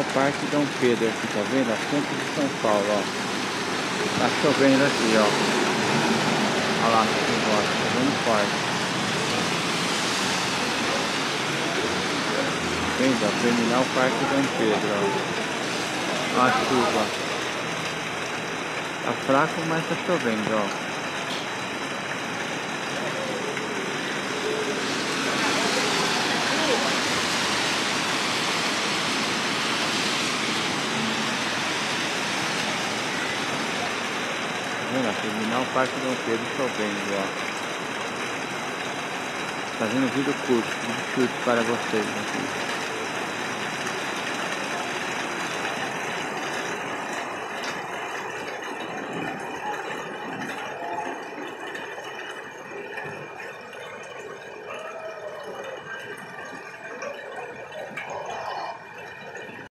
o Parque Dom Pedro aqui, tá vendo? A centro de São Paulo, ó. Tá chovendo aqui, ó. Olha lá, aqui embaixo, tá vendo forte. Vendo, ó, terminar o Parque Dom Pedro, ó. Ó a chuva. Tá fraco, mas tá chovendo, ó. Terminal Parque Dom Pedro chovendo, ó. Fazendo vídeo curto para vocês aqui.